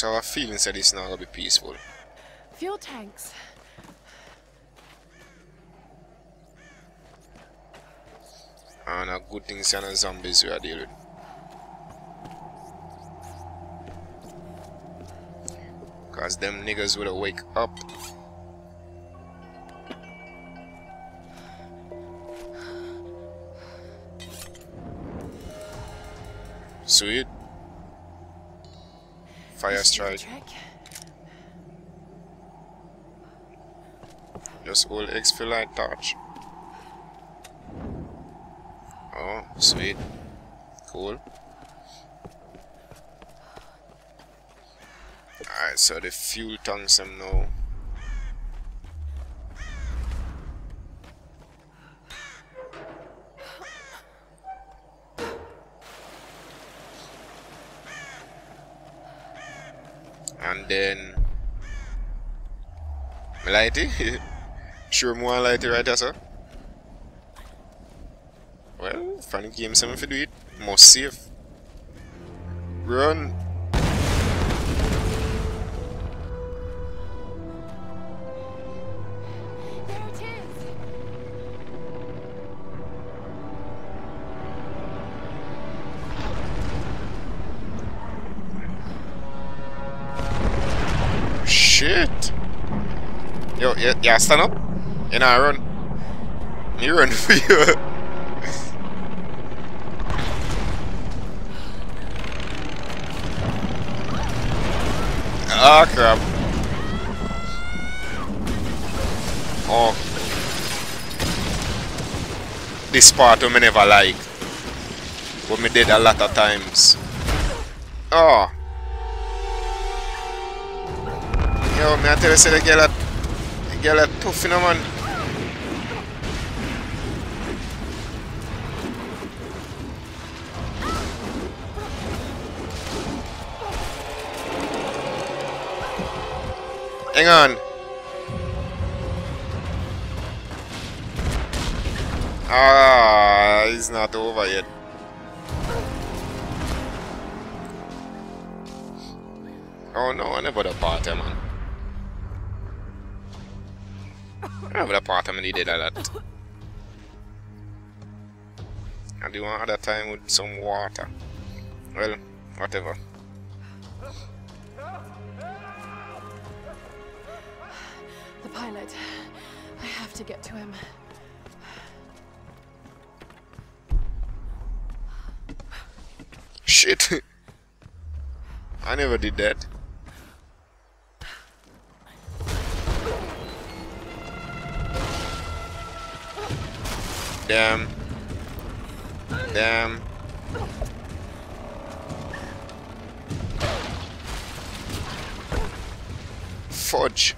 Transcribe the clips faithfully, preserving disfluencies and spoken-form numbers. So I have a feeling that it's not gonna be peaceful. Fuel tanks. And a good thing is that zombies we are dealing with. Cause them niggas will wake up. Sweet. Fire strike. Just hold X for light touch. Oh, sweet. Cool. Alright, so the fuel tanks them now. And then lighty? Sure more lighty right there, sir. Well, funny game seven if you do it. More safe. Run. Shit! Yo, yeah, yeah, stand up. And I run. You run for you. Ah, oh, crap. Oh. This part I never like. But me did a lot of times. Oh. Yo, me I tell you, say the girl a, girl a tough, you know, man. Hang on. Ah, it's not over yet. Oh no, I never the party, man. Over the part I mean, he did like that. I do another time with some water. Well, whatever. The pilot. I have to get to him. Shit. I never did that. Damn. Damn. Fudge.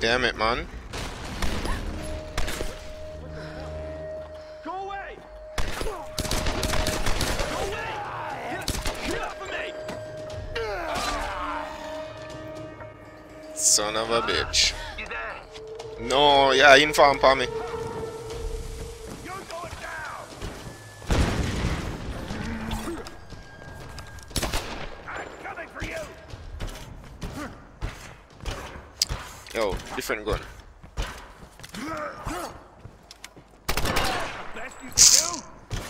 Damn it, man. Go away. Go away. Get off of me. Son of a bitch. No, yeah, inform for me. Yo, different gun.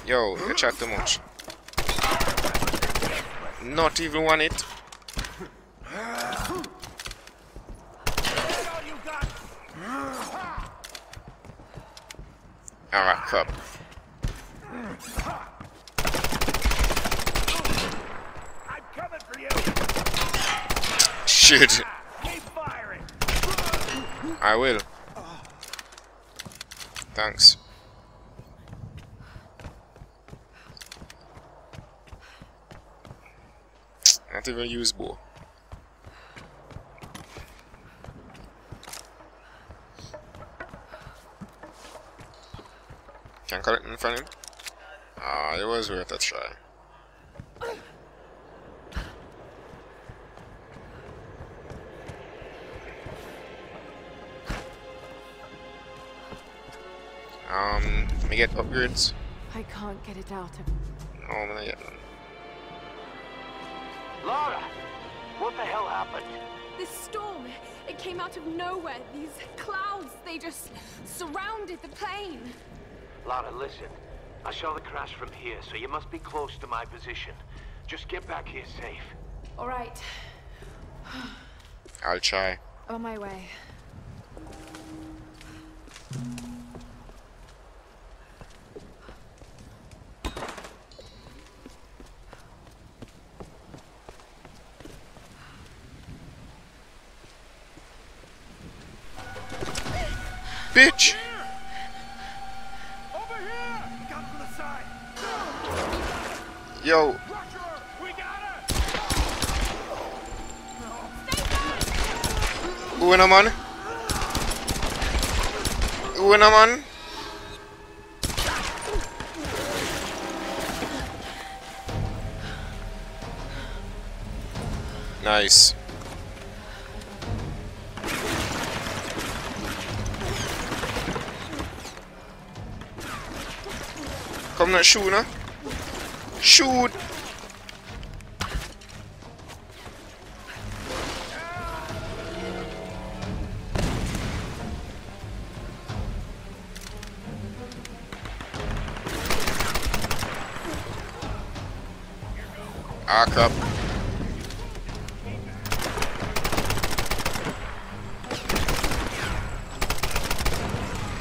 Yo, you chat too much. Not even one hit. Alright, crap. I'm coming for you. Shit. I will. Thanks. Not even use bow. Can I collect in front of him? Ah, it was worth a try. Um, let me get upgrades. I can't get it out of him. No, I'm gonna get them. Lara! What the hell happened? This storm, it came out of nowhere. These clouds, they just surrounded the plane. Lara, listen. I saw the crash from here, so you must be close to my position. Just get back here safe. All right. I'll try. On my way. Bitch! Over here! Gun from the side! Yo! We got her! Ooh, and I'm on. Ooh, and I'm on. Nice. Komm, ne, Schuh, ne? Schuh! Ah, crap.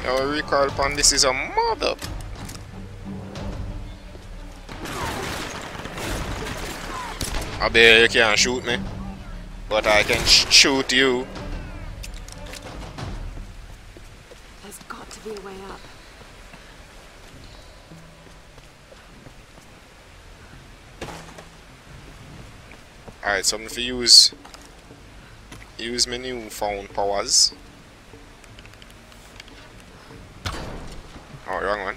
Yo, recall upon this is a mother. I bet you can't shoot me, but I can sh shoot you. There's got to be a way up. Alright, so I'm going to use, use my newfound powers. Oh, wrong one.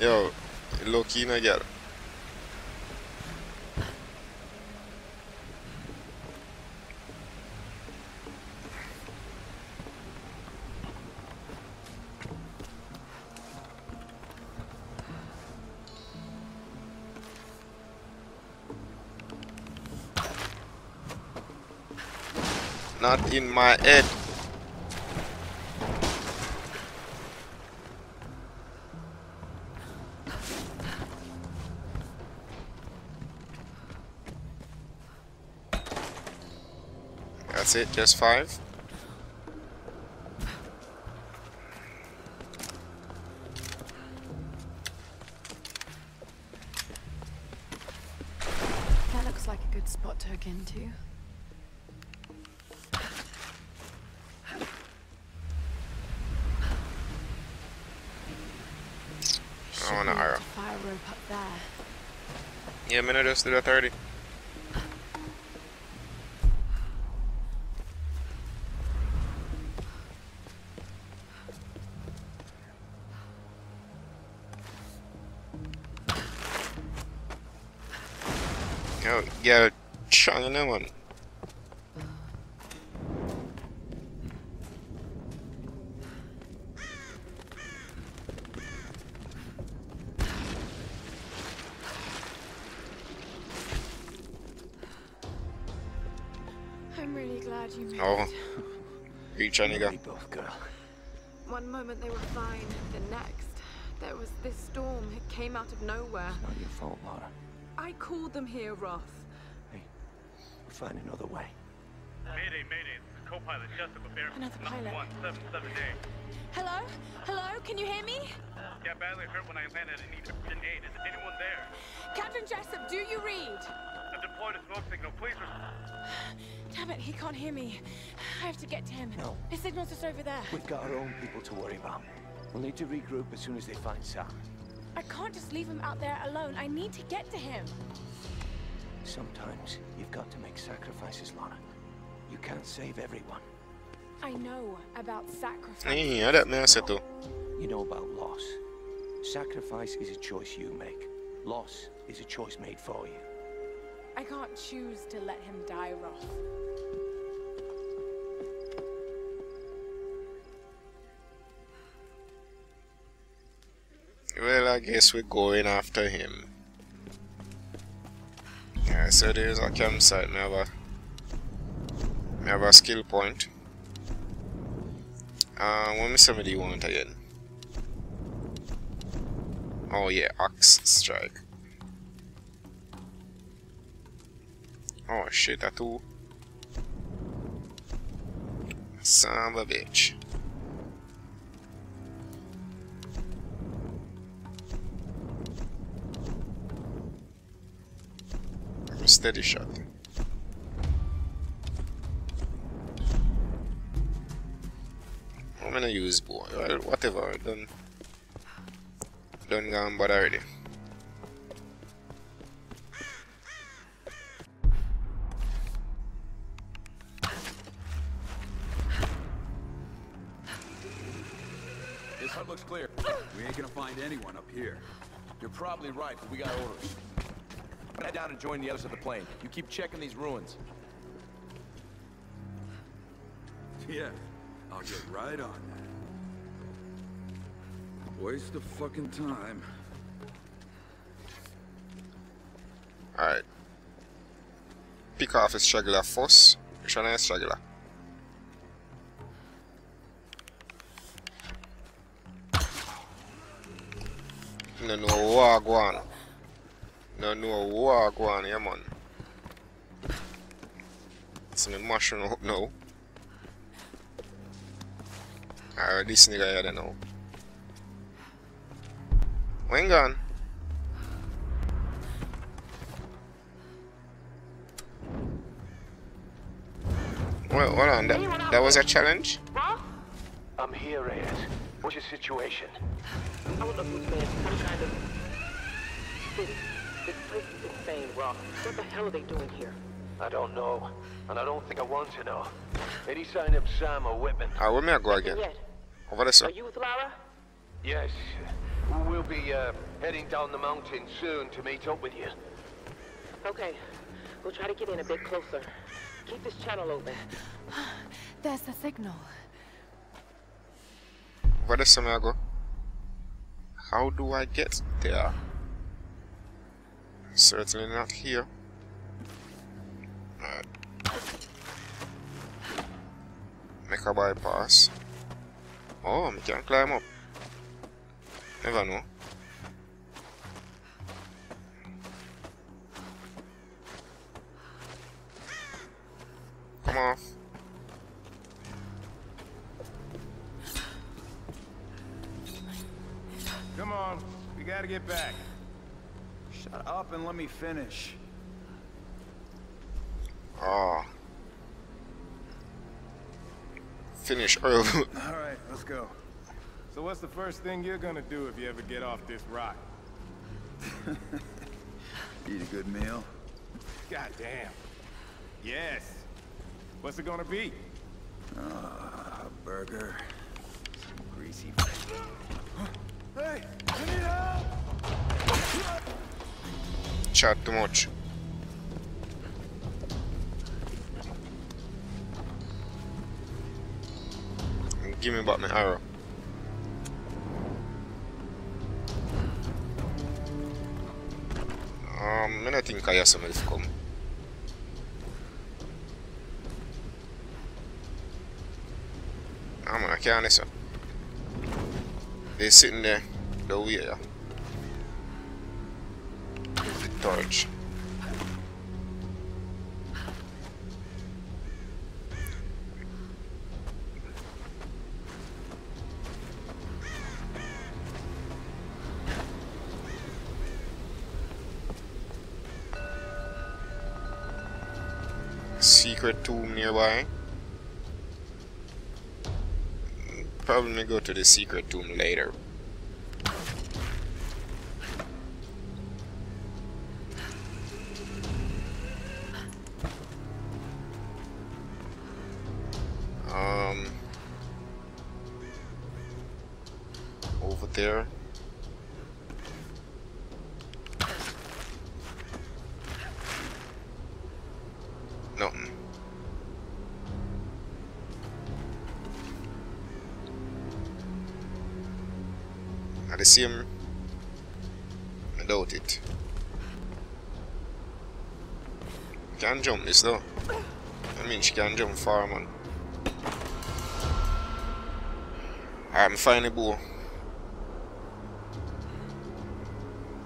Yo, low-key na gyal. Not in my head. That's it, just five. That looks like a good spot to hook into. I want an arrow. Fire rope up there. Yeah, I'm gonna just do that already. Yo, yo, China one. I'm really glad you made oh. it. Oh, you China girl. One moment they were fine, the next, there was this storm. It came out of nowhere. It's not your fault, Lara. I called them here, Roth. Hey, we'll find another way. Mayday, mayday. The co-pilot just up a bear. Another pilot. Hello? Hello? Can you hear me? Yeah, badly hurt when I landed and needed aid. Is anyone there? Captain Jessup, do you read? I've deployed a smoke signal. Please respond. Damn it, he can't hear me. I have to get to him. No. His signal's just over there. We've got our own people to worry about. We'll need to regroup as soon as they find Sam. I can't just leave him out there alone. I need to get to him. Sometimes you've got to make sacrifices, Lana. You can't save everyone. I know about sacrifice. Olha, ameaça tu. You know about loss. Sacrifice is a choice you make. Loss is a choice made for you. I can't choose to let him die, Roth. Well, I guess we're going after him. Alright, so there's our campsite. We have a, we have a skill point. Uh, what me somebody want again? Oh yeah, axe strike. Oh shit, that too. Son of a bitch. A steady shot. I'm gonna use boy. Well, whatever. Done. Done gone, but already. This hut looks clear. We ain't gonna find anyone up here. You're probably right, but we got orders. Head down and join the others of the plane. You keep checking these ruins. Yeah. I'll get right on that. Waste of fucking time. Alright. Pick off a straggler first. Which one is straggler? No, no, wagwan. No, no, wagwan, yeah, man. It's my mushroom up now. Ah, this nigga here, I don't know. When gone? Well, hold on, that, that was a challenge? I'm here, Reyes. What's your situation? I would love to explain some kind of... This, this place is insane, Roth. What the hell are they doing here? I don't know, and I don't think I want to know. Any sign of Sam or Whitman? Ah, where may I go again? Over there, sir. Are you with Lara? Yes. We'll be uh, heading down the mountain soon to meet up with you. Okay. We'll try to get in a bit closer. Keep this channel open. There's the signal. Where does I go? How do I get there? Certainly not here. Alright. Make a bypass. Oh, I can climb up. Never know. Come off. Come on, we gotta get back. Shut up and let me finish. Ah. Oh. Finish early. Alright, let's go. So what's the first thing you're gonna do if you ever get off this rock? Eat a good meal. God damn. Yes. What's it gonna be? Ah, uh, a burger. Some greasy. Hey! I need help! Chat too much. Give me back my arrow. Um, I don't think I have somebody to come. Ah man, I can't listen. They're sitting there, the weird. The torch. Secret tomb nearby. Probably go to the secret tomb later. there. No. I see him. I doubt it. Can't jump this though. I mean, she can't jump far, man. I'm finally bow.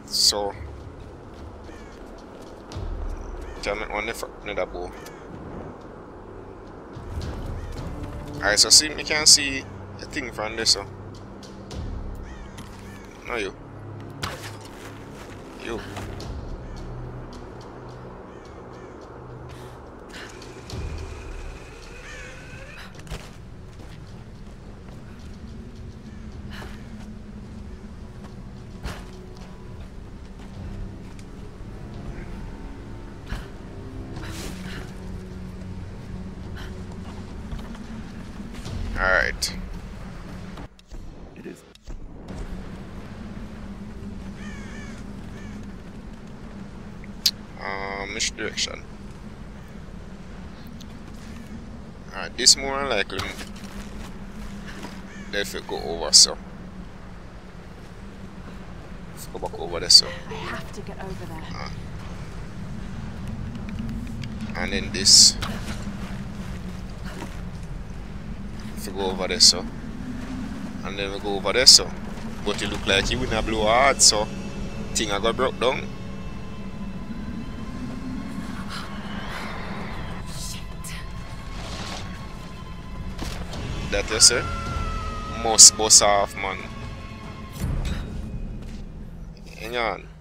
So can I only fuck another bow? Alright, so see me can see a thing from this, so no you. You direction. Alright, this more than likely they will go over, so let's go back over there, so they have to get over there. Uh, and then this if we go over there, so and then we go over there, so but it look like it wouldn't blow hard, so thing I got broke down. That you say? Must bust off, man. Hang on.